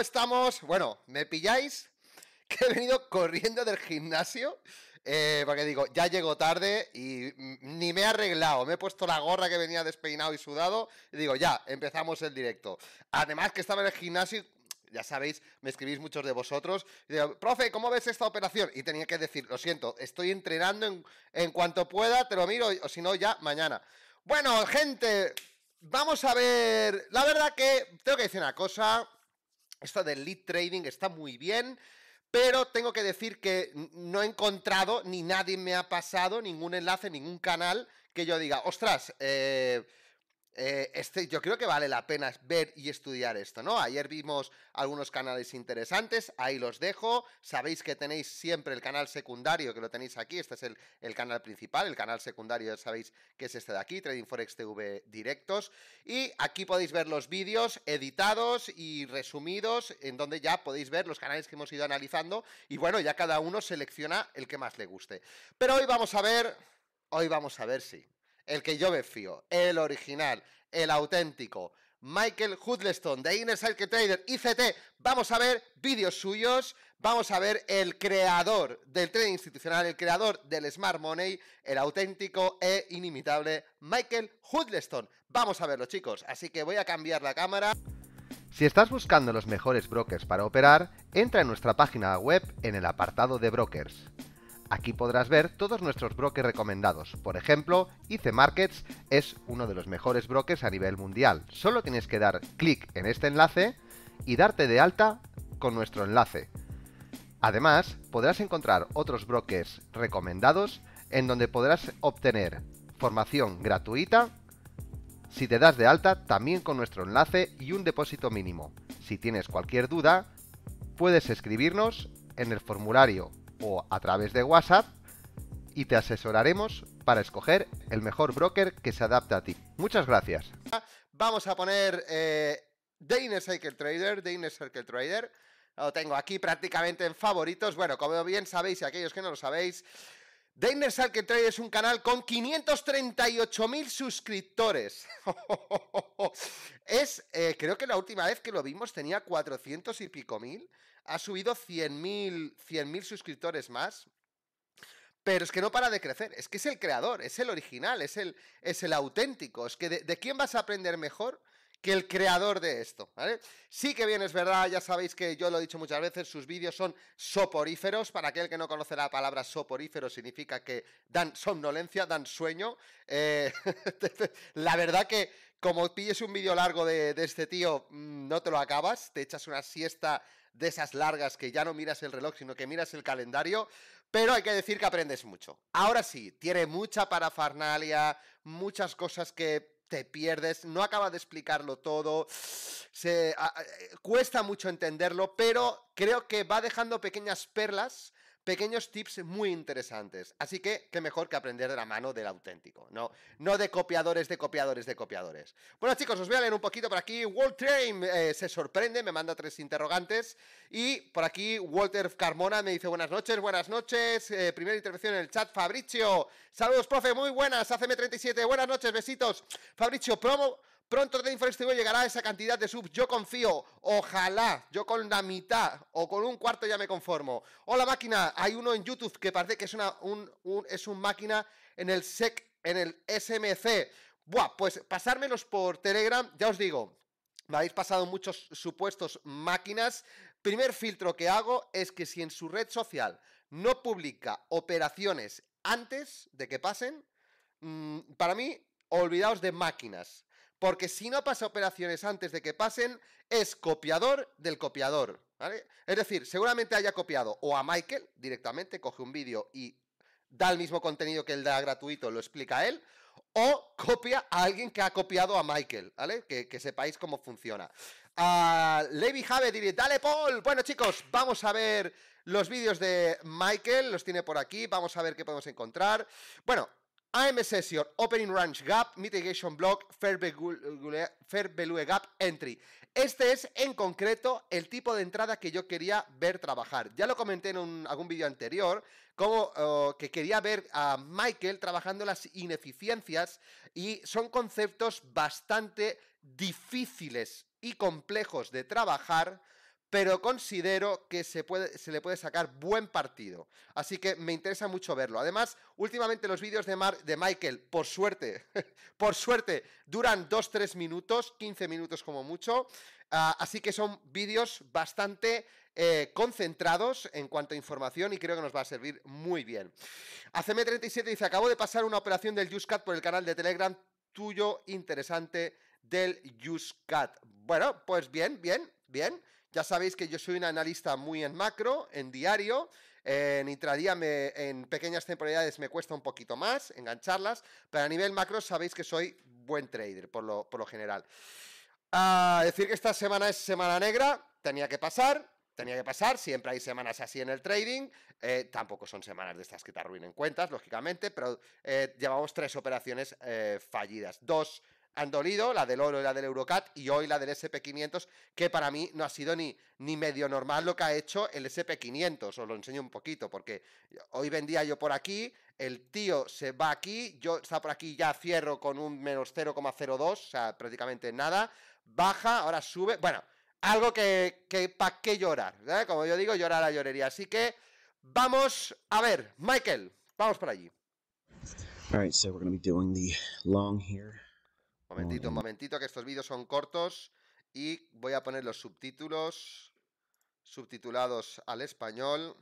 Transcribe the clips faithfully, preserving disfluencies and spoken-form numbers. ¿Cómo estamos? Bueno, ¿me pilláis? Que he venido corriendo del gimnasio, eh, porque digo, ya llego tarde y ni me he arreglado, me he puesto la gorra que venía despeinado y sudado, y digo, ya, empezamos el directo. Además que estaba en el gimnasio, ya sabéis, me escribís muchos de vosotros, y digo, profe, ¿cómo ves esta operación? Y tenía que decir, lo siento, estoy entrenando en, en cuanto pueda, te lo miro, o si no, ya, mañana. Bueno, gente, vamos a ver, la verdad que tengo que decir una cosa, esto del lead trading está muy bien, pero tengo que decir que no he encontrado, ni nadie me ha pasado ningún enlace, ningún canal que yo diga, ostras, eh, eh, este, yo creo que vale la pena ver y estudiar esto, ¿no? Ayer vimos algunos canales interesantes, ahí los dejo. Sabéis que tenéis siempre el canal secundario, que lo tenéis aquí, este es el, el canal principal, el canal secundario ya sabéis que es este de aquí, Trading Forex T V Directos, y aquí podéis ver los vídeos editados y resumidos, en donde ya podéis ver los canales que hemos ido analizando, y bueno, ya cada uno selecciona el que más le guste. Pero hoy vamos a ver, hoy vamos a ver si... el que yo me fío, el original, el auténtico, Michael Huddleston, The Inner Circle Trader, I C T. Vamos a ver vídeos suyos, vamos a ver el creador del trading institucional, el creador del Smart Money, el auténtico e inimitable Michael Huddleston. Vamos a verlo, chicos, así que voy a cambiar la cámara. Si estás buscando los mejores brokers para operar, entra en nuestra página web en el apartado de brokers. Aquí podrás ver todos nuestros brokers recomendados. Por ejemplo, I C Markets es uno de los mejores brokers a nivel mundial. Solo tienes que dar clic en este enlace y darte de alta con nuestro enlace. Además, podrás encontrar otros brokers recomendados en donde podrás obtener formación gratuita si te das de alta también con nuestro enlace y un depósito mínimo. Si tienes cualquier duda, puedes escribirnos en el formulario o a través de WhatsApp y te asesoraremos para escoger el mejor broker que se adapte a ti. Muchas gracias. Vamos a poner eh, The Inner Circle Trader, The Inner Circle Trader. Lo tengo aquí prácticamente en favoritos. Bueno, como bien sabéis y aquellos que no lo sabéis, The Inner Circle Trader es un canal con quinientos treinta y ocho mil suscriptores. Es, eh, creo que la última vez que lo vimos tenía cuatrocientos y pico mil. Ha subido cien mil suscriptores más. Pero es que no para de crecer. Es que es el creador, es el original, es el, es el auténtico. Es que de, de quién vas a aprender mejor que el creador de esto, ¿vale? Sí que bien, es verdad, ya sabéis que yo lo he dicho muchas veces, sus vídeos son soporíferos. Para aquel que no conoce la palabra soporífero, significa que dan somnolencia, dan sueño. Eh, la verdad que como pilles un vídeo largo de, de este tío, no te lo acabas, te echas una siesta de esas largas que ya no miras el reloj, sino que miras el calendario, pero hay que decir que aprendes mucho. Ahora sí, tiene mucha parafernalia, muchas cosas que te pierdes, no acaba de explicarlo todo, se, a, cuesta mucho entenderlo, pero creo que va dejando pequeñas perlas, pequeños tips muy interesantes. Así que, qué mejor que aprender de la mano del auténtico, ¿no? No de copiadores, de copiadores, de copiadores. Bueno, chicos, os voy a leer un poquito por aquí. Walter eh, se sorprende, me manda tres interrogantes. Y por aquí, Walter Carmona me dice buenas noches, buenas noches. Eh, primera intervención en el chat, Fabricio. Saludos, profe, muy buenas. A C M treinta y siete, buenas noches, besitos. Fabricio, promo... Pronto TradingForexTV llegará a esa cantidad de subs, yo confío, ojalá, yo con la mitad o con un cuarto ya me conformo. Hola máquina, hay uno en YouTube que parece que es una un, un, es un máquina en el S E C, en el S M C. Buah, pues pasármelos por Telegram, ya os digo, me habéis pasado muchos supuestos máquinas. Primer filtro que hago es que si en su red social no publica operaciones antes de que pasen, mmm, para mí, olvidaos de máquinas. Porque si no pasa operaciones antes de que pasen, es copiador del copiador, ¿vale? Es decir, seguramente haya copiado o a Michael directamente, coge un vídeo y da el mismo contenido que él da gratuito, lo explica él, o copia a alguien que ha copiado a Michael, ¿vale? Que, que sepáis cómo funciona. Uh, Levi Jave dice, dale Paul. Bueno chicos, vamos a ver los vídeos de Michael, los tiene por aquí, vamos a ver qué podemos encontrar. Bueno... A M Session, Opening Range Gap, Mitigation Block, Fair Value Gap Entry. Este es, en concreto, el tipo de entrada que yo quería ver trabajar. Ya lo comenté en un, algún vídeo anterior, como uh, que quería ver a Michael trabajando las ineficiencias y son conceptos bastante difíciles y complejos de trabajar, pero considero que se, puede, se le puede sacar buen partido. Así que me interesa mucho verlo. Además, últimamente los vídeos de, Mar, de Michael, por suerte, por suerte, duran dos tres minutos, quince minutos como mucho. Uh, así que son vídeos bastante eh, concentrados en cuanto a información y creo que nos va a servir muy bien. A C M treinta y siete dice, acabo de pasar una operación del Yuscat por el canal de Telegram tuyo interesante del Yuscat. Bueno, pues bien, bien, bien. Ya sabéis que yo soy un analista muy en macro, en diario, en intradía, me, en pequeñas temporalidades me cuesta un poquito más engancharlas, pero a nivel macro sabéis que soy buen trader por lo, por lo general. Ah, decir que esta semana es semana negra, tenía que pasar, tenía que pasar, siempre hay semanas así en el trading, eh, tampoco son semanas de estas que te arruinen cuentas, lógicamente, pero eh, llevamos tres operaciones eh, fallidas, dos han dolido, la del oro y la del Eurocat, y hoy la del S and P quinientos, que para mí no ha sido ni, ni medio normal lo que ha hecho el S and P quinientos, os lo enseño un poquito, porque hoy vendía yo por aquí, el tío se va aquí, yo está por aquí, ya cierro con un menos cero coma cero dos, o sea, prácticamente nada, baja, ahora sube, bueno, algo que, que para qué llorar, ¿eh? Como yo digo, llorar a llorería, así que vamos a ver, Michael, vamos por allí. All right, so we're going to be doing the long here. Momentito, un momentito, que estos vídeos son cortos y voy a poner los subtítulos subtitulados al español,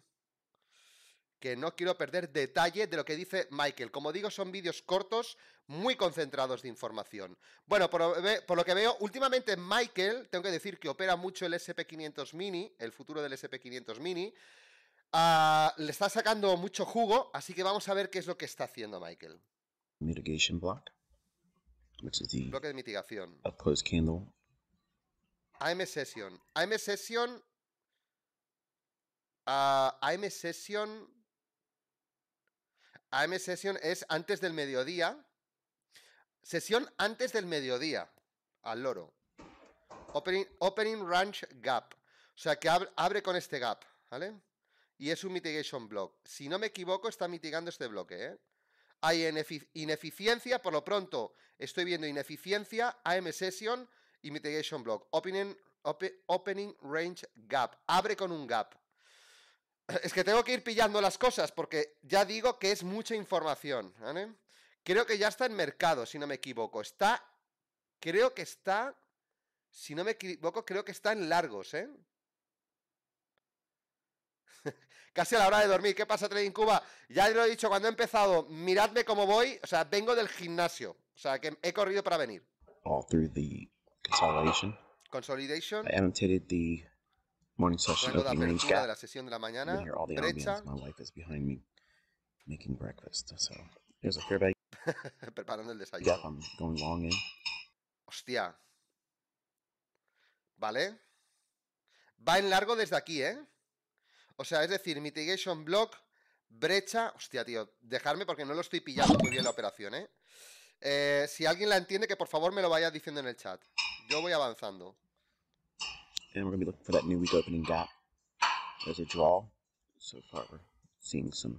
que no quiero perder detalle de lo que dice Michael. Como digo, son vídeos cortos, muy concentrados de información. Bueno, por, por lo que veo, últimamente Michael, tengo que decir que opera mucho el S and P quinientos Mini, el futuro del S and P quinientos Mini, uh, le está sacando mucho jugo, así que vamos a ver qué es lo que está haciendo Michael. Mitigation block. Bloque de mitigación. A M Session. A M Session. Uh, A M Session. A M Session es antes del mediodía. Sesión antes del mediodía. Al loro. Opening, opening range gap. O sea que ab, abre con este gap. ¿Vale? Y es un mitigation block. Si no me equivoco, está mitigando este bloque, ¿eh? Hay ineficiencia, por lo pronto estoy viendo ineficiencia, A M Session y Mitigation Block. Opening, open, opening Range Gap. Abre con un gap. Es que tengo que ir pillando las cosas porque ya digo que es mucha información, ¿vale? Creo que ya está en mercado, si no me equivoco. Está, creo que está, si no me equivoco, creo que está en largos, ¿eh? Casi a la hora de dormir. ¿Qué pasa, Trading Cuba? Ya lo he dicho cuando he empezado. Miradme cómo voy. O sea, vengo del gimnasio. O sea, que he corrido para venir. All through the consolidation. Consolidation. I annotated the morning session of the range gap. De la sesión de la mañana. Here all the ambience. My wife is behind me making breakfast. So there's a fair value. Preparando el desayuno. Gap. I'm going long in. Hostia. Vale. Va en largo desde aquí, ¿eh? O sea, es decir, mitigation block, brecha... Hostia, tío, dejadme porque no lo estoy pillando muy bien la operación, ¿eh? ¿eh? Si alguien la entiende, que por favor me lo vaya diciendo en el chat. Yo voy avanzando. And we're going to be looking for that new week opening gap. There's a draw. So far we're seeing some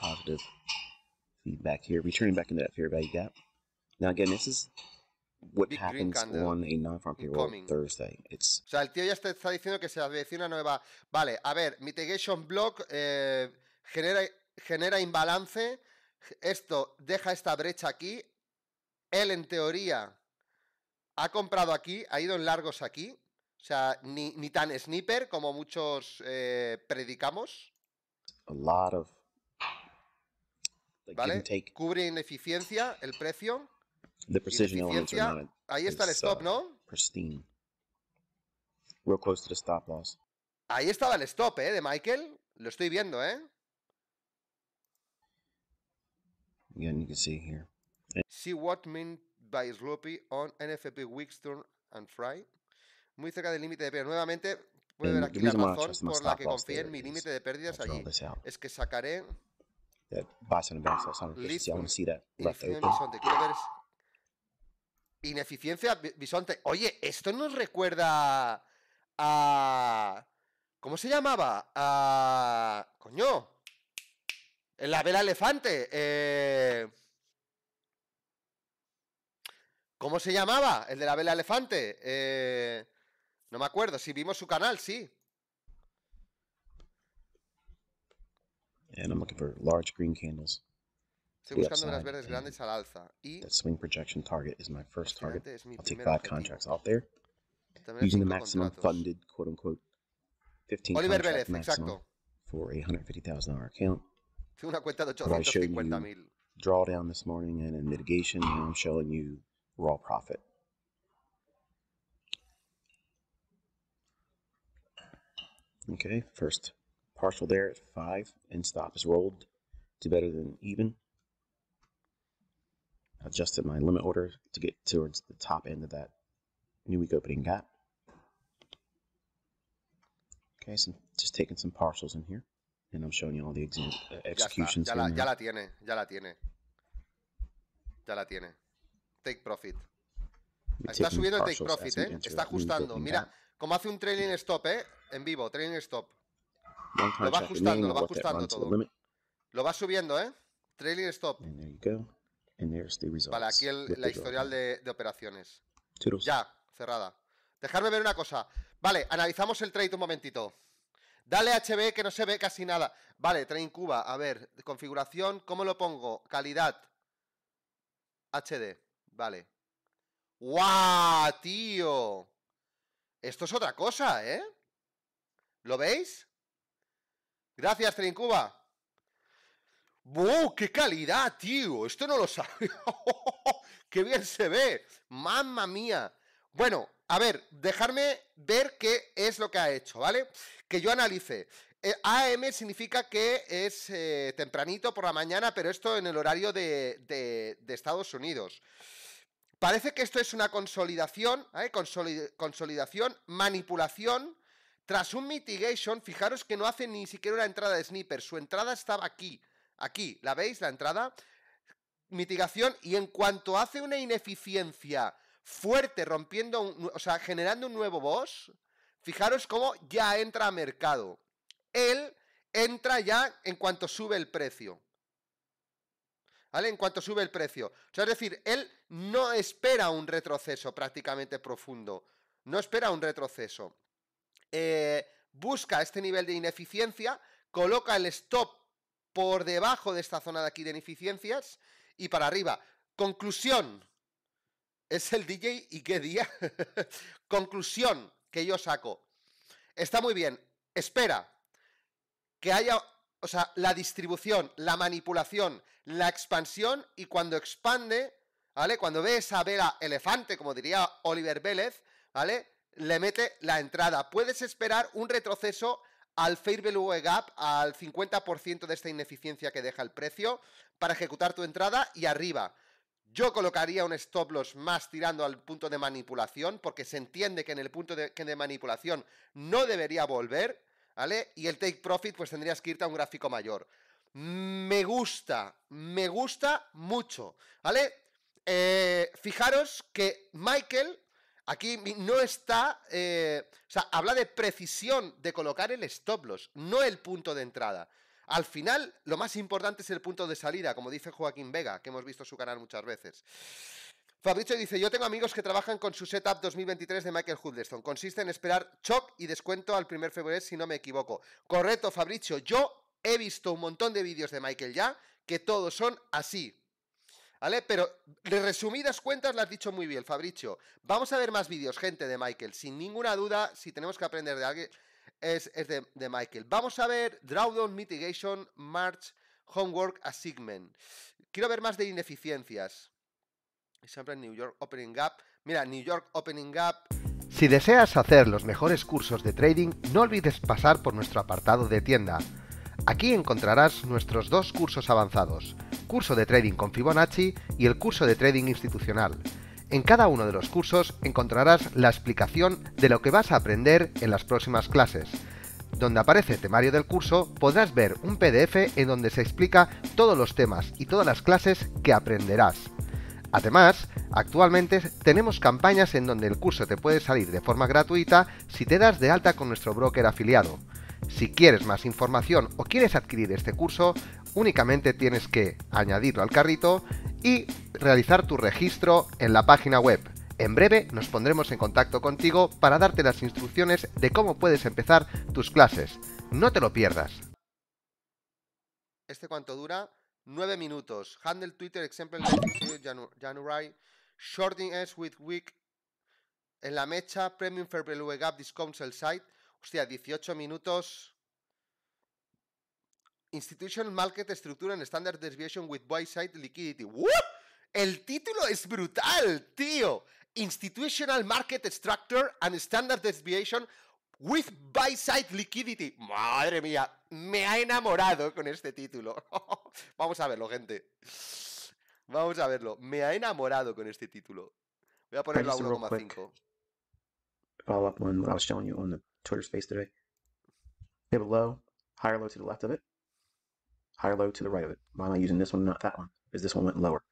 positive feedback here. Returning back into that fair value gap. Now again, this is... What happens on a non-farm payroll Thursday. It's... O sea, el tío ya está, está diciendo que se avecina una nueva... Vale, a ver, mitigation block eh, genera, genera imbalance. Esto deja esta brecha aquí. Él, en teoría, ha comprado aquí, ha ido en largos aquí. O sea, ni, ni tan sniper como muchos eh, predicamos. A lot of... like, ¿vale? Take... Cubre ineficiencia el precio. The precision elements are not ahí está el stop, uh, ¿no? Pristine. Real close to the stop loss. Ahí estaba el stop, ¿eh? De Michael. Lo estoy viendo, ¿eh? Again, you can see here. See what meant by sloppy on N F P weeks turn and fry. Muy cerca del límite de pérdida. Nuevamente, puede ver aquí la razón por la que confié en mi límite de pérdidas allí. Es que sacaré... That buys and banks, I want to see that left open. Ineficiencia, bisonte. Oye, esto nos recuerda a... ¿Cómo se llamaba? A... Coño. La vela elefante. Eh... ¿Cómo se llamaba? El de la vela elefante. Eh... No me acuerdo, si vimos su canal, sí. And I'm looking for large green candles. Estoy buscando unas verdes grandes al alza. Y that swing projection target is my first target. I'll take five contracts off there using the maximum funded, quote unquote, fifteen Oliver Vélez, exacto. For a one hundred fifty thousand dollar account. Fue una cuenta de ochocientos cincuenta mil. Drawdown this morning and in mitigation, and I'm showing you raw profit. Okay, first partial there at five and stop is rolled to better than even. Adjusted my limit order to get towards the top end of that new week opening gap. Okay, so just taking some partials in here, and I'm showing you all the ex uh, executions. Ya, ya, la, ya la tiene, ya la tiene, ya la tiene. Take profit. Está subiendo el take profit, eh. Está ajustando. Mira, como hace un trailing stop, eh, en vivo, trailing stop. Lo va ajustando, lo va ajustando todo. Lo va subiendo, eh. Trailing stop. Vale, aquí el, la historial de, de operaciones. Ya, cerrada. Dejadme ver una cosa. Vale, analizamos el trade un momentito. Dale H B que no se ve casi nada. Vale, Trading Cuba, a ver, configuración, ¿cómo lo pongo? Calidad H D, vale. ¡Guau, tío! Esto es otra cosa, ¿eh? ¿Lo veis? Gracias, Trading Cuba. ¡Wow! ¡Qué calidad, tío! Esto no lo sabía. ¡Qué bien se ve! ¡Mamma mía! Bueno, a ver, dejarme ver qué es lo que ha hecho, ¿vale? Que yo analice. Eh, A M significa que es eh, tempranito por la mañana, pero esto en el horario de, de, de Estados Unidos. Parece que esto es una consolidación, ¿eh? Consoli- consolidación, manipulación. Tras un mitigation, fijaros que no hace ni siquiera una entrada de sniper. Su entrada estaba aquí, aquí, ¿la veis? La entrada, mitigación, y en cuanto hace una ineficiencia fuerte, rompiendo, un, o sea, generando un nuevo boss, fijaros cómo ya entra a mercado. Él entra ya en cuanto sube el precio, ¿vale? En cuanto sube el precio. O sea, es decir, él no espera un retroceso prácticamente profundo, no espera un retroceso. Eh, busca este nivel de ineficiencia, coloca el stop por debajo de esta zona de aquí de ineficiencias y para arriba. Conclusión. Es el D J y qué día. Conclusión que yo saco. Está muy bien. Espera que haya, o sea, la distribución, la manipulación, la expansión, y cuando expande, ¿vale? Cuando ve esa vela elefante, como diría Oliver Vélez, ¿vale? Le mete la entrada. Puedes esperar un retroceso al Fair Value Gap, al cincuenta por ciento de esta ineficiencia que deja el precio, para ejecutar tu entrada y arriba. Yo colocaría un stop loss más tirando al punto de manipulación, porque se entiende que en el punto de, que de manipulación no debería volver, ¿vale? Y el take profit, pues tendrías que irte a un gráfico mayor. Me gusta, me gusta mucho, ¿vale? Eh, fijaros que Michael aquí no está, eh, o sea, habla de precisión de colocar el stop loss, no el punto de entrada. Al final, lo más importante es el punto de salida, como dice Joaquín Vega, que hemos visto su canal muchas veces. Fabricio dice, yo tengo amigos que trabajan con su setup dos mil veintitrés de Michael Huddleston. Consiste en esperar shock y descuento al primer febrero, si no me equivoco. Correcto, Fabricio. Yo he visto un montón de vídeos de Michael ya, que todos son así, ¿vale? Pero de resumidas cuentas lo has dicho muy bien, Fabricio. Vamos a ver más vídeos, gente, de Michael. Sin ninguna duda, si tenemos que aprender de alguien... Es, es de, de Michael. Vamos a ver Drawdown, Mitigation, March, Homework, Assignment. Quiero ver más de ineficiencias. Siempre New York Opening Gap. Mira, New York Opening Gap. Si deseas hacer los mejores cursos de trading, no olvides pasar por nuestro apartado de tienda. Aquí encontrarás nuestros dos cursos avanzados: curso de trading con Fibonacci y el curso de trading institucional. En cada uno de los cursos encontrarás la explicación de lo que vas a aprender en las próximas clases. Donde aparece el temario del curso podrás ver un P D F en donde se explica todos los temas y todas las clases que aprenderás. Además, actualmente tenemos campañas en donde el curso te puede salir de forma gratuita si te das de alta con nuestro broker afiliado. Si quieres más información o quieres adquirir este curso, únicamente tienes que añadirlo al carrito y realizar tu registro en la página web En breve nos pondremos en contacto contigo para darte las instrucciones de cómo puedes empezar tus clases. No te lo pierdas. ¿Este cuánto dura? nueve minutos. Handle Twitter, example January. Shorting ends with week. En la mecha, Premium Fair Value Gap Discount Sell Side. Hostia, dieciocho minutos. Institutional Market Structure and Standard Deviation with Buy Side Liquidity. ¡Woo! El título es brutal, tío. Institutional Market Structure and Standard Deviation with Buy Side Liquidity. Madre mía, me ha enamorado con este título. Vamos a verlo, gente. Vamos a verlo. Me ha enamorado con este título. Voy a ponerlo a uno coma cinco. Follow up on what I was showing you on the Twitter space today. They have a low, higher low to the left of it, higher low to the right of it. Why am I using this one and not that one? Because this one went lower.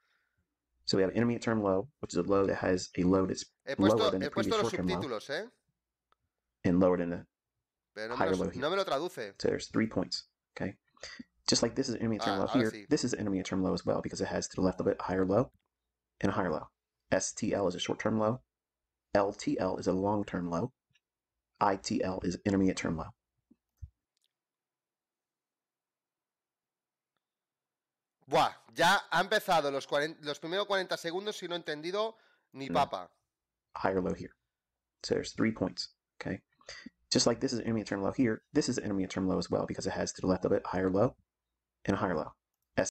So we have an intermediate term low, which is a low that has a low that's he puesto, lower than the previous short term low, eh? and lower than the Pero higher no me lo, low here. No me lo traduce. So there's three points, okay? Just like this is an intermediate term ah, low here, sí. This is an intermediate term low as well because it has to the left of it higher low and a higher low. S T L is a short term low, L T L is a long term low, I T L is intermediate term low. Buah, ya ha empezado los, los primeros cuarenta segundos y no he entendido ni papa. Higher low here. So there's three points, okay? Just like this is an intermediate term low here, this is an intermediate term low as well because it has to the left of it higher low and a higher low. S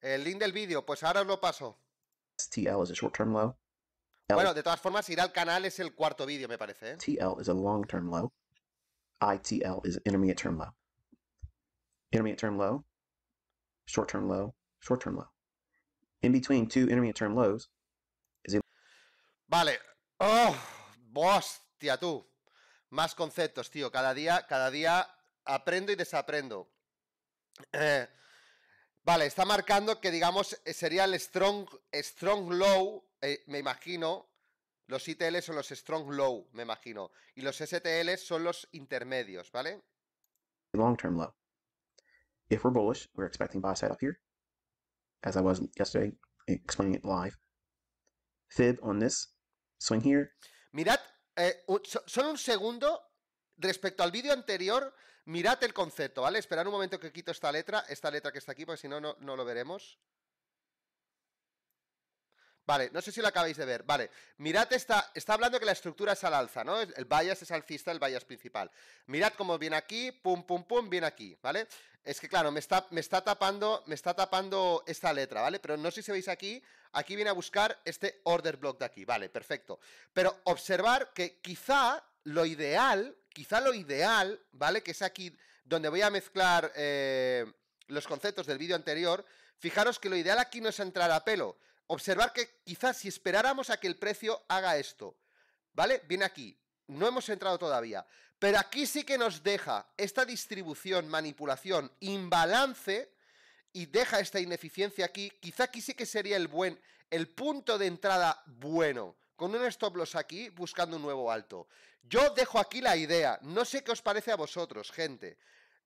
El link del vídeo, pues ahora os lo paso. S T L is a short term low. L bueno, de todas formas, ir al canal es el cuarto vídeo, me parece, ¿eh? T L is a long term low. I T L is intermediate term low. Intermediate term low, short term low, short term low. In between two intermediate term lows is a... Vale. Oh, vos, tía, tú. Más conceptos, tío. Cada día, cada día aprendo y desaprendo. Eh, vale, está marcando que, digamos, sería el strong, strong low, eh, me imagino... Los I T L son los strong low, me imagino. Y los S T L son los intermedios, ¿vale? Long-term low. If we're bullish, we're expecting buy side up here. As I was yesterday, explaining it live. Fib on this, swing here. Mirad, eh, un, so, solo un segundo, respecto al vídeo anterior, mirad el concepto, ¿vale? Esperad un momento que quito esta letra, esta letra que está aquí, porque si no, no, no lo veremos. Vale, no sé si lo acabáis de ver. Vale, mirad, esta, está hablando que la estructura es al alza, ¿no? El bias es alcista, el bias principal. Mirad cómo viene aquí, pum, pum, pum, viene aquí, ¿vale? Es que, claro, me está, me está tapando me está tapando esta letra, ¿vale? Pero no sé si veis aquí, aquí viene a buscar este order block de aquí, ¿vale? Perfecto. Pero observar que quizá lo ideal, quizá lo ideal, ¿vale? Que es aquí donde voy a mezclar eh, los conceptos del vídeo anterior. Fijaros que lo ideal aquí no es entrar a pelo. Observar que quizás si esperáramos a que el precio haga esto, ¿vale? Viene aquí, no hemos entrado todavía, pero aquí sí que nos deja esta distribución, manipulación, imbalance y deja esta ineficiencia aquí. Quizá aquí sí que sería el buen, el punto de entrada bueno, con un stop loss aquí buscando un nuevo alto. Yo dejo aquí la idea, no sé qué os parece a vosotros, gente.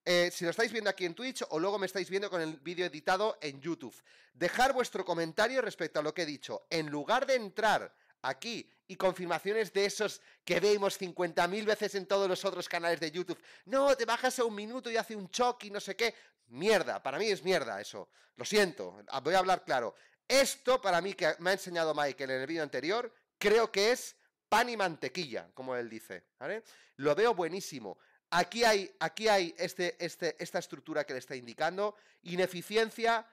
Eh, si lo estáis viendo aquí en Twitch o luego me estáis viendo con el vídeo editado en YouTube, dejad vuestro comentario respecto a lo que he dicho. En lugar de entrar aquí y confirmaciones de esos que vemos cincuenta mil veces en todos los otros canales de YouTube, no, te bajas a un minuto y hace un shock y no sé qué, mierda, para mí es mierda eso, lo siento, voy a hablar claro. Esto para mí que me ha enseñado Michael en el vídeo anterior, creo que es pan y mantequilla, como él dice, ¿vale? Lo veo buenísimo. Aquí hay, aquí hay este, este, esta estructura que le está indicando, ineficiencia,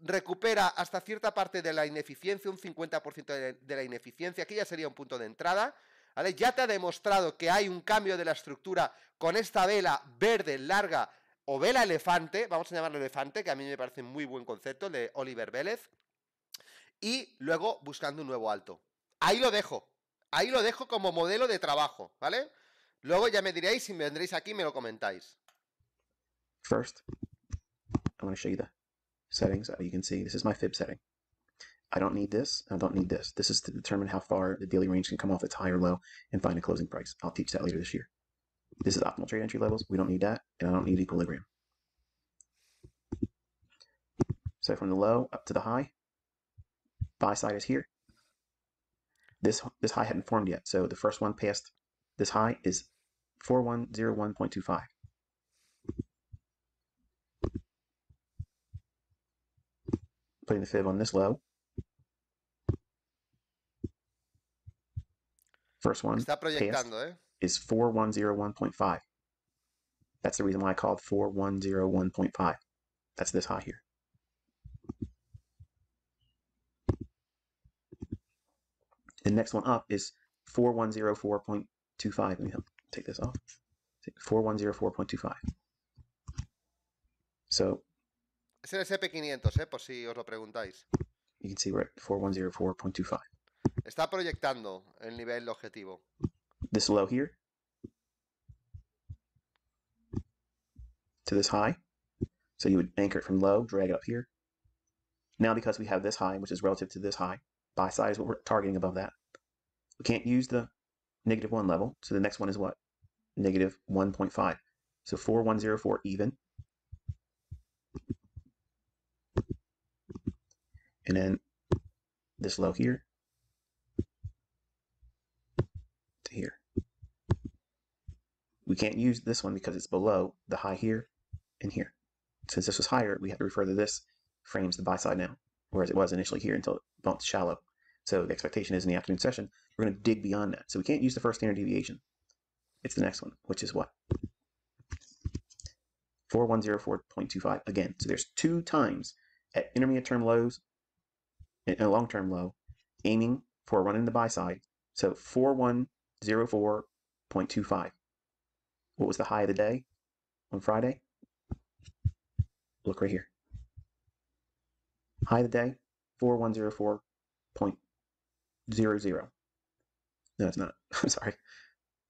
recupera hasta cierta parte de la ineficiencia, un cincuenta por ciento de, de la ineficiencia, aquí ya sería un punto de entrada, ¿vale? Ya te ha demostrado que hay un cambio de la estructura con esta vela verde larga o vela elefante, vamos a llamarlo elefante, que a mí me parece muy buen concepto, el de Oliver Vélez, y luego buscando un nuevo alto. Ahí lo dejo, ahí lo dejo como modelo de trabajo, ¿vale? Luego ya me diréis si me vendréis aquí y me lo comentáis. First, I want to show you the settings. You can see this is my fib setting. I don't need this. I don't need this. This is to determine how far the daily range can come off its high or low and find a closing price. I'll teach that later this year. This is optimal trade entry levels. We don't need that, and I don't need equilibrium. So from the low up to the high, buy side is here. This this high hadn't formed yet, so the first one past this high is four one zero one point two five. Putting the fib on this low. First one está proyectando, eh? Is four one zero one point five. That's the reason why I called four one zero one point five. That's this high here. The next one up is four one zero four point two five. Let me help take this off. four one zero four point two five. So es el S and P quinientos, eh, por si os lo preguntáis. You can see we're at four one zero four point two five. Está proyectando el nivel objetivo. This low here to this high. So you would anchor it from low, drag it up here. Now because we have this high, which is relative to this high, buy side is what we're targeting above that. We can't use the negative one level, so the next one is what? Negative one point five. So four one zero four even. And then this low here to here. We can't use this one because it's below the high here and here. Since this was higher, we have to refer to this frames the buy side now, whereas it was initially here until it bumped shallow. So the expectation is in the afternoon session, we're going to dig beyond that. So we can't use the first standard deviation. It's the next one, which is what? four one zero four point two five again. So there's two times at intermediate term lows and a long-term low, aiming for a run in the buy side. So four one zero four point two five. What was the high of the day on Friday? Look right here. High of the day, four one zero four point zero zero. No, it's not. I'm sorry.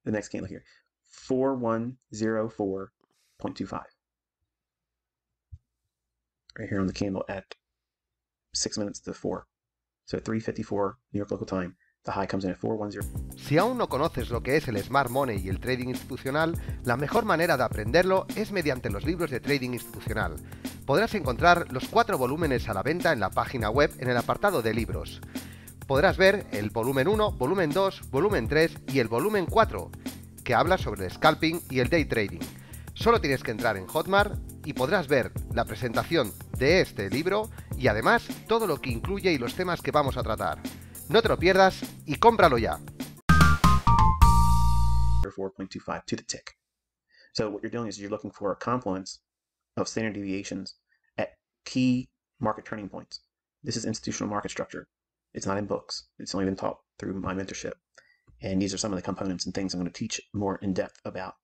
The next candle here. four one zero four point two five. Right here on the candle at six minutes to four. So three fifty-four New York local time. The high comes in at four ten. Si aún no conoces lo que es el Smart Money y el trading institucional, la mejor manera de aprenderlo es mediante los libros de trading institucional. Podrás encontrar los cuatro volúmenes a la venta en la página web en el apartado de libros. Podrás ver el volumen uno, volumen dos, volumen tres y el volumen cuatro, que habla sobre el scalping y el day trading. Solo tienes que entrar en Hotmart y podrás ver la presentación de este libro y además todo lo que incluye y los temas que vamos a tratar. No te lo pierdas y cómpralo ya. four point two five to the tick. So what you're doing is you're looking for a confluence of standard deviations at key market turning points. This is institutional market structure. It's not in books. It's only been taught through my mentorship. And these are some of the components and things I'm going to teach more in depth about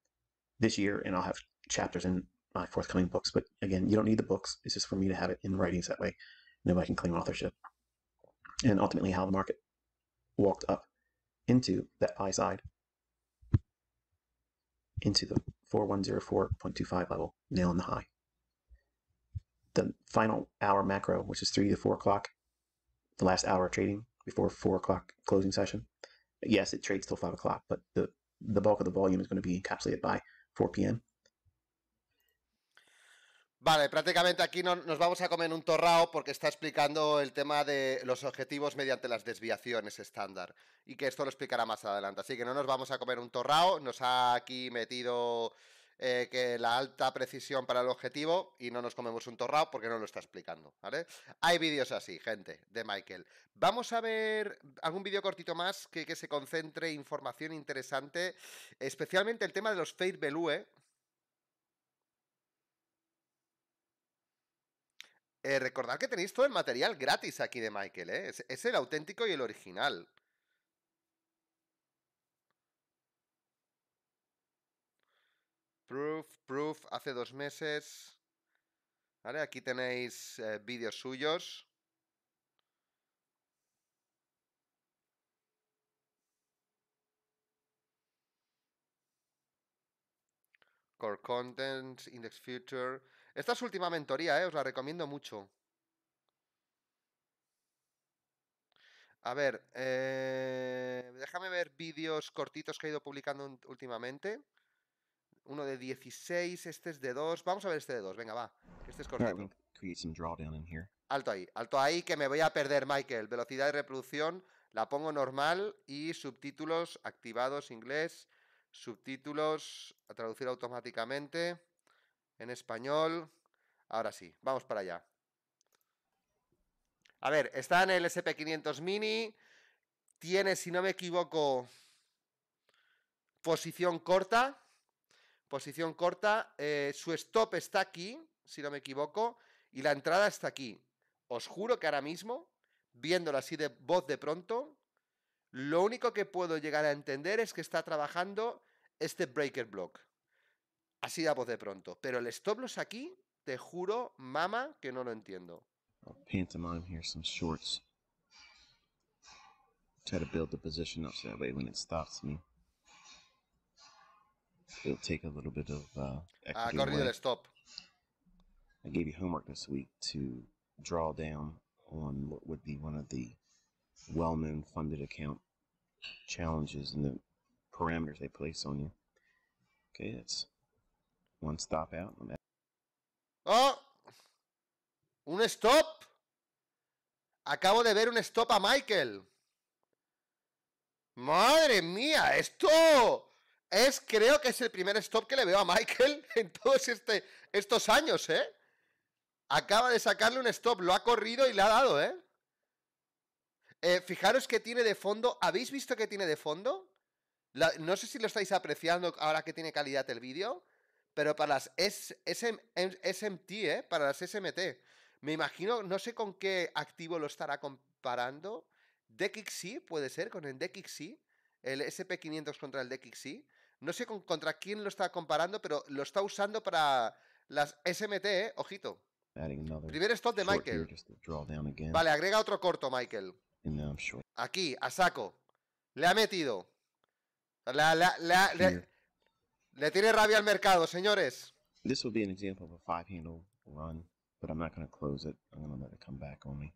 this year, and I'll have chapters in my forthcoming books. But again, you don't need the books. It's just for me to have it in writings. That way nobody can claim authorship. And ultimately how the market walked up into that buy side, into the four one zero four point two five level, nail in the high. The final hour macro, which is three to four o'clock, the last hour of trading before four o'clock closing session. Yes, it trades till five o'clock, but the, the bulk of the volume is going to be encapsulated by four p m Vale, prácticamente aquí no, nos vamos a comer un torrao porque está explicando el tema de los objetivos mediante las desviaciones estándar y que esto lo explicará más adelante. Así que no nos vamos a comer un torrao, nos ha aquí metido eh, que la alta precisión para el objetivo y no nos comemos un torrao porque no lo está explicando, ¿vale? Hay vídeos así, gente, de Michael. Vamos a ver algún vídeo cortito más que, que se concentre información interesante, especialmente el tema de los Fair Value. Eh, recordad que tenéis todo el material gratis aquí de Michael, ¿eh? Es, es el auténtico y el original. Proof, proof, hace dos meses. Vale, aquí tenéis eh, vídeos suyos. Core content, index future. Esta es su última mentoría, ¿eh? Os la recomiendo mucho. A ver, eh, déjame ver vídeos cortitos que he ido publicando últimamente. Uno de dieciséis, este es de dos. Vamos a ver este de dos, venga, va. Este es cortito. All right, we'll create some drawdown in here. Alto ahí, alto ahí que me voy a perder, Michael. Velocidad de reproducción la pongo normal y subtítulos activados inglés, subtítulos a traducir automáticamente en español. Ahora sí, vamos para allá. A ver, está en el ese pe quinientos mini, tiene, si no me equivoco, posición corta, posición corta, eh, su stop está aquí, si no me equivoco, y la entrada está aquí. Os juro que ahora mismo, viéndolo así de voz de pronto, lo único que puedo llegar a entender es que está trabajando este breaker block. Así de voz de pronto. Pero el stop loss aquí, te juro, mama, que no lo entiendo. I'll pantomime here some shorts. Try to build the position up so that way when it stops me, it'll take a little bit of uh, ah, corrido el stop. I gave you homework this week to draw down on what would be one of the well-known funded account challenges and the parameters they place on you. Okay, that's one stop out. Oh, un stop. Acabo de ver un stop a Michael. Madre mía, esto es, creo que es el primer stop que le veo a Michael en todos este, estos años, ¿eh? Acaba de sacarle un stop, lo ha corrido y le ha dado, ¿eh? ¿eh? Fijaros que tiene de fondo, ¿habéis visto que tiene de fondo? La, no sé si lo estáis apreciando ahora que tiene calidad el vídeo, pero para las S M T, ¿eh? Para las S M T, me imagino, no sé con qué activo lo estará comparando, D X Y puede ser, con el D X Y, el ese pe quinientos contra el D X Y, no sé con, contra quién lo está comparando, pero lo está usando para las S M T, ¿eh? Ojito. Primer stop de Michael. Vale, agrega otro corto, Michael. Aquí, a saco. Le ha metido. La, la, la, le, le tiene rabia al mercado, señores. This will be an example of a five handle run, but I'm not going to close it. I'm going to let it come back on me.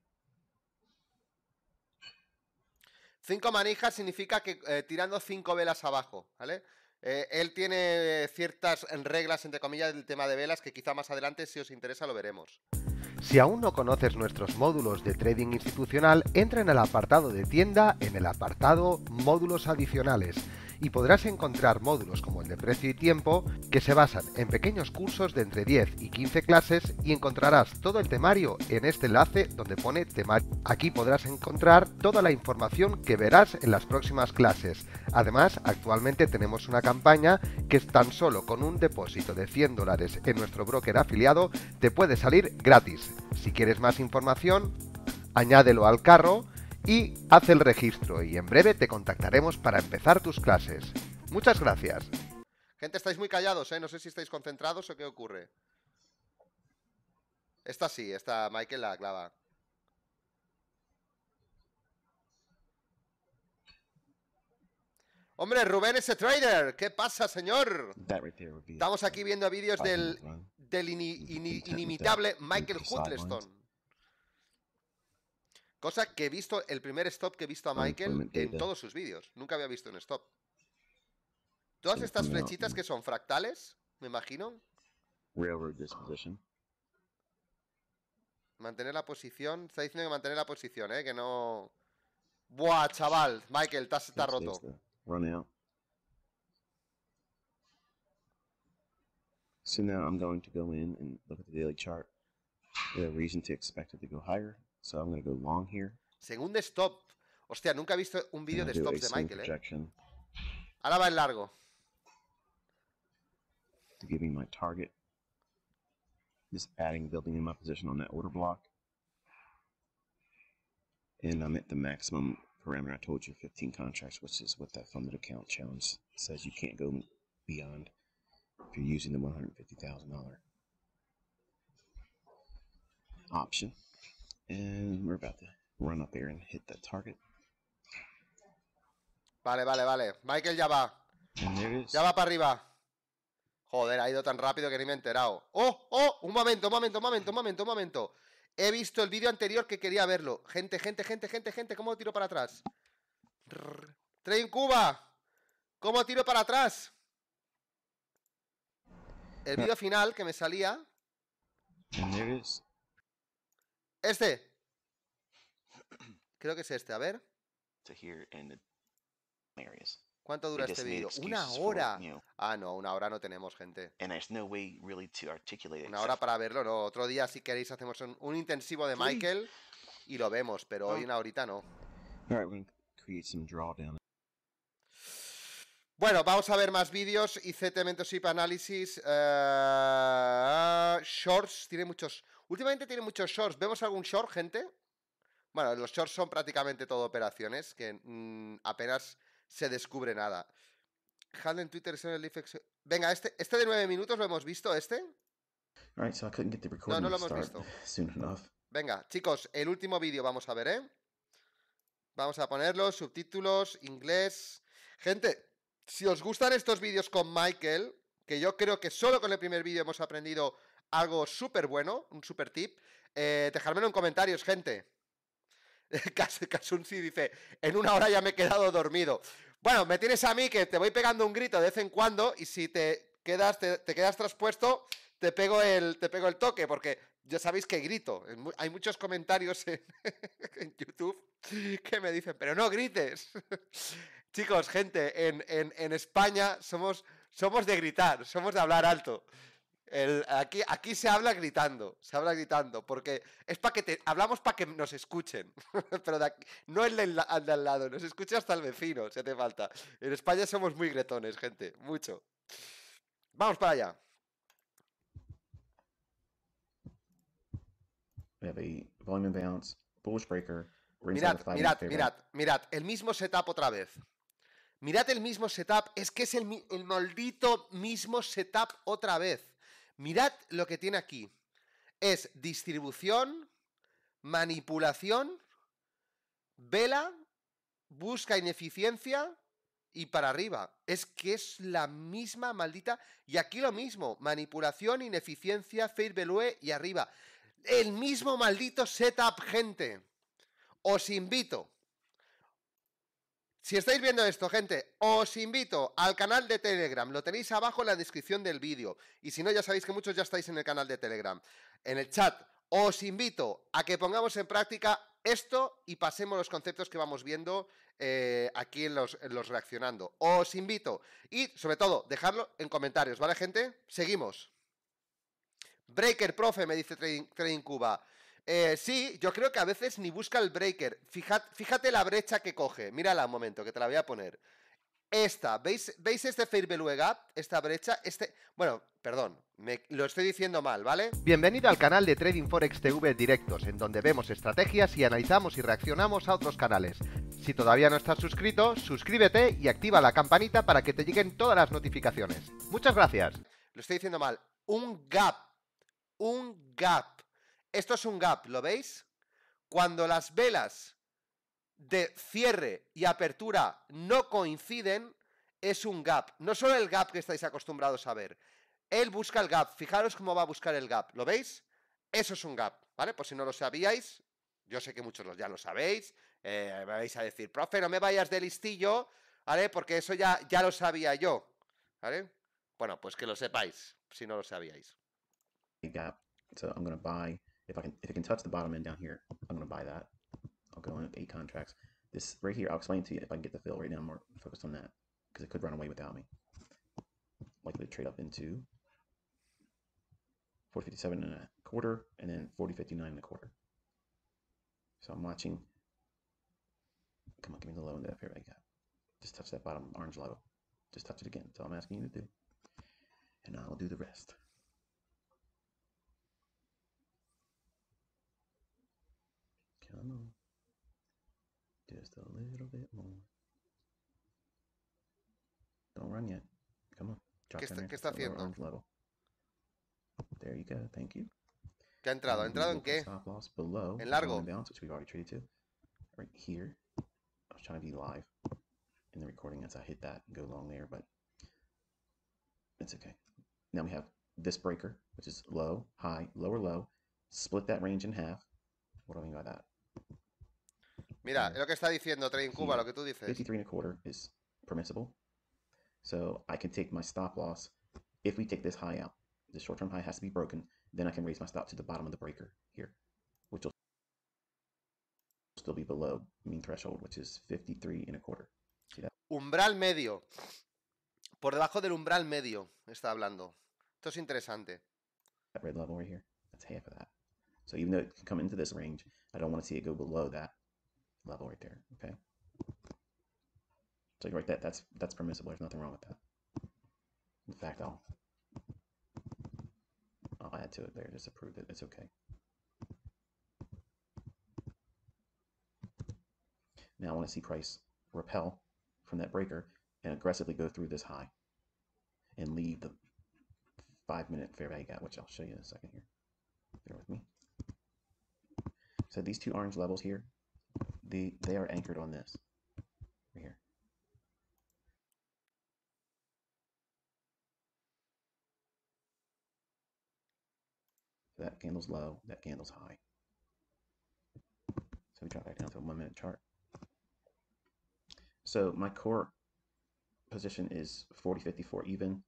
Cinco manijas significa que eh, tirando cinco velas abajo, ¿vale? Eh, él tiene ciertas reglas, entre comillas, del tema de velas que quizá más adelante, si os interesa, lo veremos. Si aún no conoces nuestros módulos de trading institucional, entra en el apartado de tienda, en el apartado módulos adicionales, y podrás encontrar módulos como el de precio y tiempo, que se basan en pequeños cursos de entre diez y quince clases, y encontrarás todo el temario en este enlace donde pone temario. Aquí podrás encontrar toda la información que verás en las próximas clases. Además, actualmente tenemos una campaña que tan solo con un depósito de cien dólares en nuestro broker afiliado te puede salir gratis. Si quieres más información, añádelo al carro y haz el registro, y en breve te contactaremos para empezar tus clases. Muchas gracias. Gente, estáis muy callados, ¿eh? No sé si estáis concentrados o qué ocurre. Esta sí, esta Michael la clava. Hombre, Rubén ese trader, ¿qué pasa, señor? Estamos aquí viendo vídeos del, del ini, ini, inimitable Michael Huddleston. Cosa que he visto, el primer stop que he visto a Michael en todos sus vídeos. Nunca había visto un stop. Todas estas flechitas que son fractales, me imagino. Mantener la posición. Está diciendo que mantener la posición, ¿eh? Que no... Buah, chaval. Michael, estás, está roto. So now I'm going to go in and look at the daily chart. There's a reason to expect it to go higher. So I'm going to go long here. Segundo stop. Hostia, nunca he visto un vídeo de stops de Michael, projection. eh. Ahora va el largo. To give me my target. Just adding, building in my position on that order block. And I'm at the maximum parameter. I told you fifteen contracts, which is what that funded account challenge says you can't go beyond if you're using the one hundred fifty thousand dollar option. And we're about to run up here and hit that target. Vale, vale, vale. Michael ya va. Ya va para arriba. Joder, ha ido tan rápido que ni me he enterado. ¡Oh, oh! Un momento, un momento, un momento, un momento, un momento. He visto el vídeo anterior que quería verlo. Gente, gente, gente, gente, gente. ¿Cómo tiro para atrás? Trading Cuba. ¿Cómo tiro para atrás? El vídeo final que me salía. Este. Creo que es este, a ver. ¿Cuánto dura este vídeo? ¡Una hora! Ah, no, una hora no tenemos, gente. Una hora para verlo, no. Otro día, si queréis, hacemos un, un intensivo de Michael y lo vemos, pero hoy una horita no. Bueno, vamos a ver más vídeos. I C T Mentorship Analysis. Uh, shorts. Tiene muchos. Últimamente tiene muchos shorts. ¿Vemos algún short, gente? Bueno, los shorts son prácticamente todo operaciones que mmm, apenas se descubre nada. Handle en Twitter. Venga, este, este de nueve minutos lo hemos visto, este. Right, so I couldn't get the recording no, no lo hemos visto. Soon enough. Venga, chicos, el último vídeo vamos a ver, ¿eh? Vamos a ponerlo, subtítulos, inglés. Gente, si os gustan estos vídeos con Michael, que yo creo que solo con el primer vídeo hemos aprendido algo súper bueno, un súper tip, eh, dejármelo en comentarios, gente. Kasunsi dice, en una hora ya me he quedado dormido. Bueno, me tienes a mí que te voy pegando un grito de vez en cuando y si te quedas, te, te quedas traspuesto, te pego, el, te pego el toque, porque ya sabéis que grito. Hay muchos comentarios en, en YouTube que me dicen, pero no grites. Chicos, gente, en, en, en España somos, somos de gritar, somos de hablar alto. El, aquí, aquí se habla gritando, se habla gritando, porque es para que te, hablamos para que nos escuchen, pero de aquí, no el de al de al lado, nos escucha hasta el vecino, si hace falta. En España somos muy gritones, gente, mucho. Vamos para allá. Volume bounce, bullish breaker. Mirad, mirad, mirad, mirad, el mismo setup otra vez. Mirad el mismo setup, es que es el, el maldito mismo setup otra vez. Mirad lo que tiene aquí. Es distribución, manipulación, vela, busca ineficiencia y para arriba. Es que es la misma maldita... Y aquí lo mismo, manipulación, ineficiencia, fair value y arriba. El mismo maldito setup, gente. Os invito... Si estáis viendo esto, gente, os invito al canal de Telegram. Lo tenéis abajo en la descripción del vídeo. Y si no, ya sabéis que muchos ya estáis en el canal de Telegram. En el chat, os invito a que pongamos en práctica esto y pasemos los conceptos que vamos viendo eh, aquí en los, en los reaccionando. Os invito. Y, sobre todo, dejadlo en comentarios, ¿vale, gente? Seguimos. Breaker, profe, me dice Trading, Trading Cuba. Eh, sí, yo creo que a veces ni busca el breaker. Fíjate, fíjate la brecha que coge. Mírala un momento, que te la voy a poner. Esta, ¿veis, ¿veis este Fair Value Gap? Esta brecha, este... Bueno, perdón, me, lo estoy diciendo mal, ¿vale? Bienvenido al canal de Trading Forex T V Directos, en donde vemos estrategias y analizamos y reaccionamos a otros canales. Si todavía no estás suscrito, suscríbete y activa la campanita para que te lleguen todas las notificaciones. Muchas gracias. Lo estoy diciendo mal. Un gap. Un gap. Esto es un gap, ¿lo veis? Cuando las velas de cierre y apertura no coinciden, es un gap. No solo el gap que estáis acostumbrados a ver. Él busca el gap. Fijaros cómo va a buscar el gap, ¿lo veis? Eso es un gap, ¿vale? Por si no lo sabíais, yo sé que muchos ya lo sabéis, eh, me vais a decir, profe, no me vayas de listillo, ¿vale? Porque eso ya, ya lo sabía yo, ¿vale? Bueno, pues que lo sepáis, si no lo sabíais. Gap, so I'm gonna buy... If I can, if it can touch the bottom end down here, I'm going to buy that. I'll go in with eight contracts. This right here, I'll explain to you if I can get the fill right now. I'm more focused on that because it could run away without me. Likely to trade up into forty fifty-seven and a quarter, and then forty fifty-nine and a quarter. So I'm watching. Come on, give me the low end up here. I got. Just touch that bottom orange low. Just touch it again. That's all I'm asking you to do, and I'll do the rest. Come on, just a little bit more. Don't run yet. Come on. Drop ¿Qué está, in ¿qué está haciendo? There you go. Thank you. ¿Qué ha entrado? ¿Ha entrado en qué? Stop loss below en largo. Balance, which we've already traded to. Right here. I was trying to be live in the recording as I hit that and go long there, but it's okay. Now we have this breaker, which is low, high, lower, low. Split that range in half. What do I mean by that? Mira, lo que está diciendo Trading Cuba, lo que tú dices. fifty-three and a quarter is permissible. So I can take my stop loss if we take this high out. The short-term high has to be broken. Then I can raise my stop to the bottom of the breaker here, which will still be below mean threshold, which is fifty-three and a quarter. See that? Umbral medio. Por debajo del umbral medio está hablando. Esto es interesante. That red level right here, that's half of that. So even though it can come into this range, I don't want to see it go below that level right there, okay? So right that that's that's permissible. There's nothing wrong with that. In fact, I'll I'll add to it there just to prove that it's okay. Now I want to see price repel from that breaker and aggressively go through this high and leave the five-minute fair value gap, which I'll show you in a second here. Bear with me. So these two orange levels here, the they are anchored on this right here. So that candle's low, that candle's high. So we drop back down to a one-minute chart. So my core position is forty fifty-four even.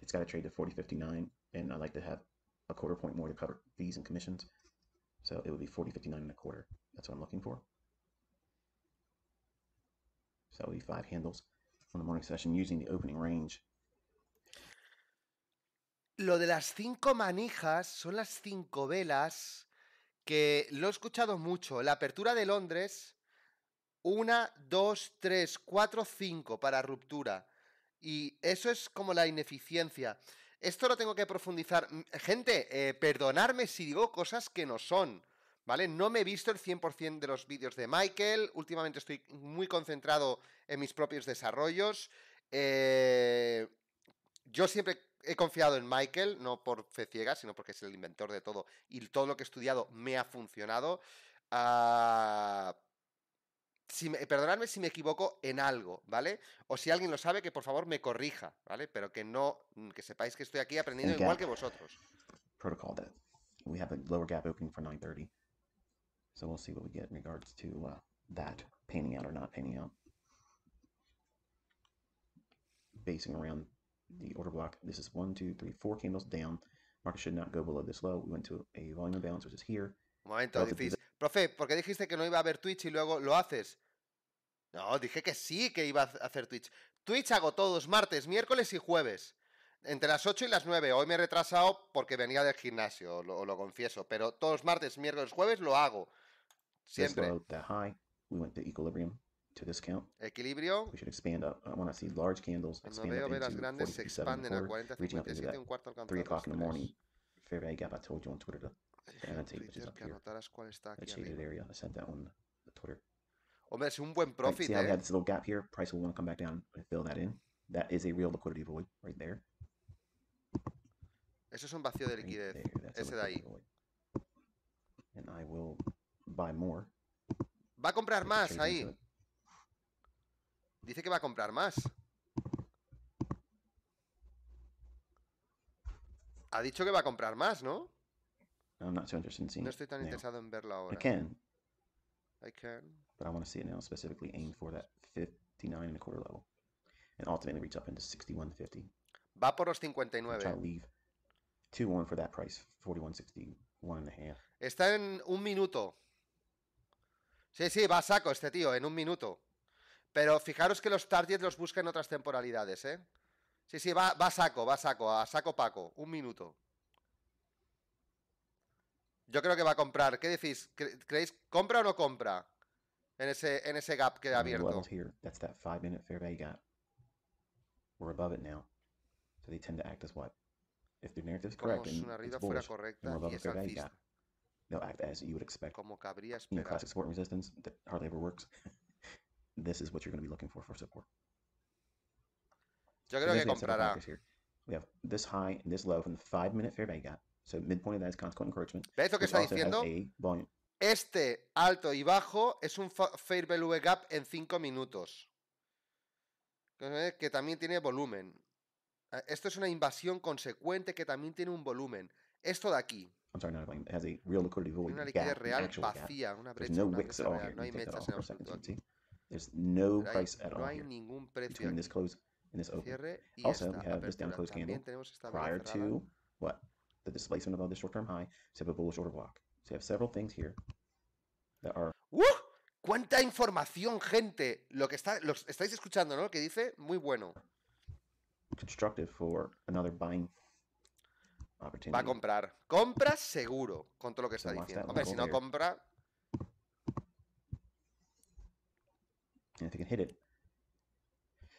It's got to trade to forty fifty-nine, and I like to have a quarter point more to cover fees and commissions. So it would be forty fifty-nine and a quarter. That's what I'm looking for. So that would be five handles on the morning session using the opening range. Lo de las cinco manijas son las cinco velas que lo he escuchado mucho. La apertura de Londres, una, dos, tres, cuatro, cinco para ruptura. Y eso es como la ineficiencia. Esto lo tengo que profundizar. Gente, eh, perdonadme si digo cosas que no son, ¿vale? No me he visto el cien por cien de los vídeos de Michael. Últimamente estoy muy concentrado en mis propios desarrollos. Eh, yo siempre he confiado en Michael, no por fe ciega, sino porque es el inventor de todo. Y todo lo que he estudiado me ha funcionado. Ah... Uh... Si me, perdonadme si me equivoco en algo, ¿vale? O si alguien lo sabe, que por favor me corrija, ¿vale? Pero que no, que sepáis que estoy aquí aprendiendo and igual gap, que vosotros. Protocol that we have a lower gap opening for nine thirty. So we'll see what we get in regards to uh, that painting out or not painting out. Basing around the order block, this is one, two, three, four candles down. Market should not go below this low. We went to a volume balance, which is here. Un momento, difícil. Profe, ¿por qué dijiste que no iba a ver Twitch y luego lo haces? No, dije que sí que iba a hacer Twitch. Twitch hago todos, martes, miércoles y jueves. Entre las ocho y las nueve. Hoy me he retrasado porque venía del gimnasio, lo, lo confieso. Pero todos martes, miércoles, jueves lo hago. Siempre. Equilibrio. Cuando veo velas grandes se expanden a cuarenta, cincuenta y siete, un cuarto alcanzado. Fair value gap, I told you on Twitter to, to annotate, which is up here. That shaded area, I sent that on the Twitter. Hombre, es un buen profit, right, see how eh? we had this little gap here? Price will want to come back down and fill that in. That is a real liquidity void right there. Eso es un vacío de liquidez, right ese de ahí. Void. And I will buy more. Va a comprar más ahí. Dice que va a comprar más. Ha dicho que va a comprar más, ¿no? I'm not so interested in seeing no estoy tan it interesado now. en verlo ahora. I can. I can. But I want to see it now, specifically aim for that fifty-nine and a quarter level. And ultimately reach up into sixty-one fifty. Va por los cincuenta y nueve. Try to leave two one for that price, forty-one sixty-one and a half. Está en un minuto. Sí, sí, va a saco este tío, en un minuto. Pero fijaros que los targets los busca en otras temporalidades, ¿eh? Sí, sí, va, va a saco, va a saco, a saco Paco. Un minuto. Yo creo que va a comprar. ¿Qué decís? ¿Cre ¿Creéis? ¿Compra o no compra? En ese, en ese gap que ha abierto. That's that five minute fair value gap. We're above it now. So they tend to act as what? If the narrative is correct, and it's bullish, correcta, and we're above the fair value gap, they'll act as you would expect. Como cabría esperar. You know, classic support and resistance that hardly ever works. This is what you're going to be looking for for support. Yo creo so que comprará. We have this high and this low from the five-minute fair value gap. So midpoint of that is consequent encroachment. ¿Ves lo que está diciendo? Este alto y bajo es un fair value gap en cinco minutos. Que también tiene volumen. Esto es una invasión consecuente que también tiene un volumen. Esto de aquí. I'm sorry, no, it has a real liquidity void. Una liquidez real vacía, una brecha, no una brecha real. No hay mechas en absoluto aquí. There's no price at all. No hay ningún precio aquí. In this open. Also, we have this down close candle prior to what? The displacement above the short term high, so we have a bullish order block. So we have several things here that are. ¡Uh! ¿Cuánta información, gente? Lo que está, los, estáis escuchando, ¿no? Lo que dice, muy bueno. Constructive for another buying opportunity. Va a comprar. Compra seguro, con todo lo que está diciendo. Hombre, si no compra... And if you can hit it,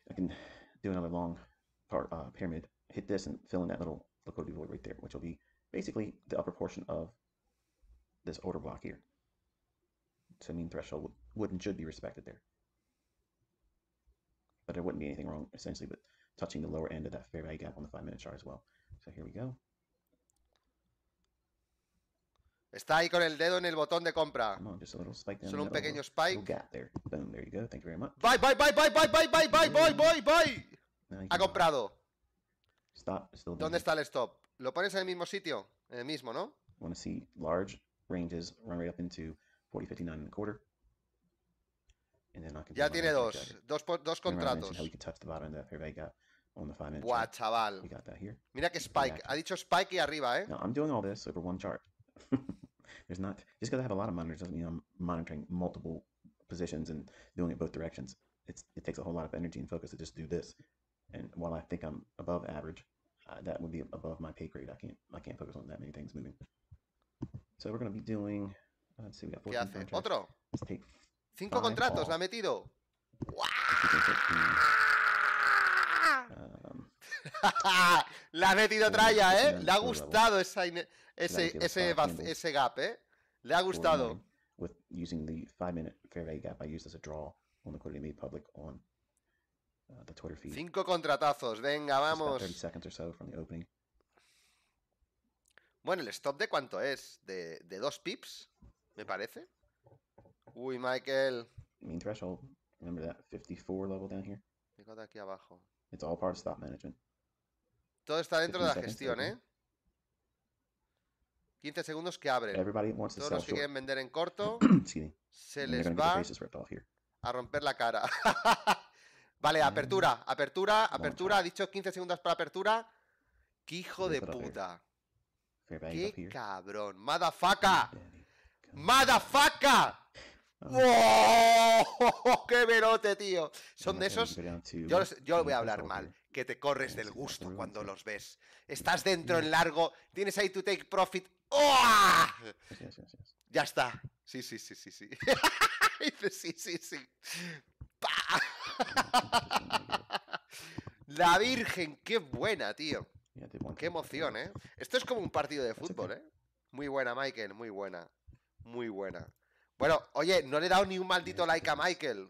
I can do another long part, uh, pyramid, hit this and fill in that little liquidity void right there, which will be basically the upper portion of this order block here. So mean threshold would and should be respected there. But there wouldn't be anything wrong, essentially, with touching the lower end of that fair value gap on the five-minute chart as well. So here we go. Está ahí con el dedo en el botón de compra. On, solo un pequeño spike. Gap there. Boom, there you go. Thank you very much. Bye, bye, bye, bye, bye, bye, bye, bye, bye, bye, bye. Ha comprado. Stop. ¿Dónde está el stop? ¿Lo pones en el mismo sitio? En el mismo, ¿no? Want to see large ranges run right up into forty fifty-nine and a quarter. And then I can ya tiene dos. Dos, dos contratos. Buah, chaval. Mira que spike. Ha dicho spike y arriba, ¿eh? Now, I'm doing all this over one chart. There's not, just because I have a lot of monitors doesn't mean I'm monitoring multiple positions and doing it both directions. It's, it takes a whole lot of energy and focus to just do this. And while I think I'm above average, uh, that would be above my pay grade. I can't, I can't focus on that many things moving. So we're going to be doing, uh, let's see, we got fourteen contracts. Otro. Let's take Cinco contratos, off. La ha metido. Um, la ha metido tralla, ¿eh? Le ha gustado esa ese, ese, ese gap, ¿eh? Le ha gustado. With using the five-minute fair value gap, I used as a draw on the liquidity made public on uh, the Twitter feed. Cinco contratazos, venga, vamos. thirty seconds or so from the opening. Bueno, el stop de cuánto es, de, de dos pips, me parece. Uy, Michael. Mean threshold. Remember that fifty-four level down here. Fíjate aquí abajo. It's all part of stop management. Todo está dentro de la gestión, ¿eh? quince segundos que abren. Todos los que quieren vender en corto se les va a romper la cara. Vale, apertura, apertura, apertura. Ha dicho quince segundos para apertura. ¡Qué hijo de puta! ¡Qué cabrón! ¡Madafaca! ¡Madafaca! ¡Wow! ¡Qué velote, tío! Son de esos... Yo, yo voy a hablar mal. Que te corres del gusto cuando los ves. Estás dentro en largo. Tienes ahí to take profit. ¡Oh! Ya está. Sí, sí, sí, sí, sí. Sí, sí, sí. La Virgen, qué buena, tío. Qué emoción, ¿eh? Esto es como un partido de fútbol, ¿eh? Muy buena, Michael. Muy buena. Muy buena. Bueno, oye, no le he dado ni un maldito like a Michael.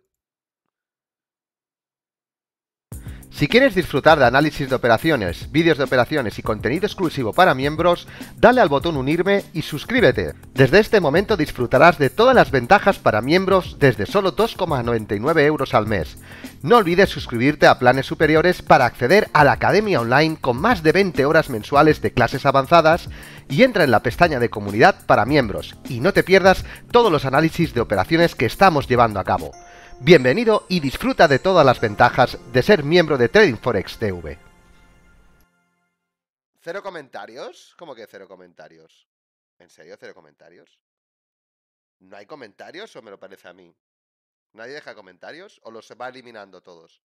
Si quieres disfrutar de análisis de operaciones, vídeos de operaciones y contenido exclusivo para miembros, dale al botón unirme y suscríbete. Desde este momento disfrutarás de todas las ventajas para miembros desde solo dos coma noventa y nueve euros al mes. No olvides suscribirte a planes superiores para acceder a la academia online con más de veinte horas mensuales de clases avanzadas y entra en la pestaña de comunidad para miembros y no te pierdas todos los análisis de operaciones que estamos llevando a cabo. Bienvenido y disfruta de todas las ventajas de ser miembro de Trading Forex T V. ¿Cero comentarios? ¿Cómo que cero comentarios? ¿En serio cero comentarios? ¿No hay comentarios o me lo parece a mí? ¿Nadie deja comentarios o los va eliminando todos?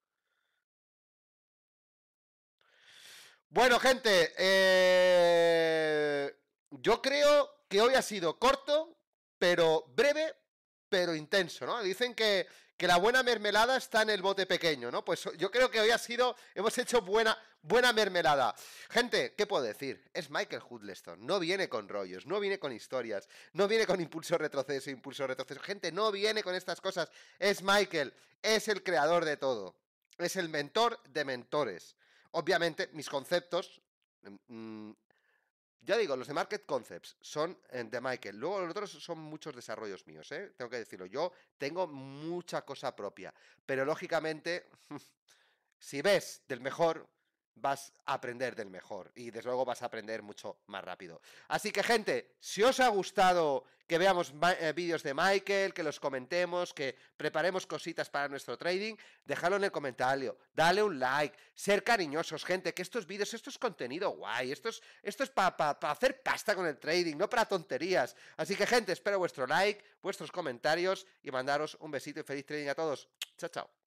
Bueno, gente, eh... yo creo que hoy ha sido corto, pero breve, pero intenso, ¿no? Dicen que... que la buena mermelada está en el bote pequeño, ¿no? Pues yo creo que hoy ha sido... Hemos hecho buena, buena mermelada. Gente, ¿qué puedo decir? Es Michael Huddleston. No viene con rollos, no viene con historias, no viene con impulso retroceso, impulso retroceso. Gente, no viene con estas cosas. Es Michael, es el creador de todo. Es el mentor de mentores. Obviamente, mis conceptos... Mmm, ya digo, los de Market Concepts son de Michael. Luego los otros son muchos desarrollos míos, ¿eh? Tengo que decirlo. Yo tengo mucha cosa propia. Pero, lógicamente, si ves del mejor, vas a aprender del mejor y desde luego vas a aprender mucho más rápido. Así que, gente, si os ha gustado que veamos eh, vídeos de Michael, que los comentemos, que preparemos cositas para nuestro trading, dejadlo en el comentario, dale un like, ser cariñosos, gente, que estos vídeos, esto es contenido guay, esto es, esto es para pa, pa hacer pasta con el trading, no para tonterías. Así que, gente, espero vuestro like, vuestros comentarios y mandaros un besito y feliz trading a todos. Chao, chao.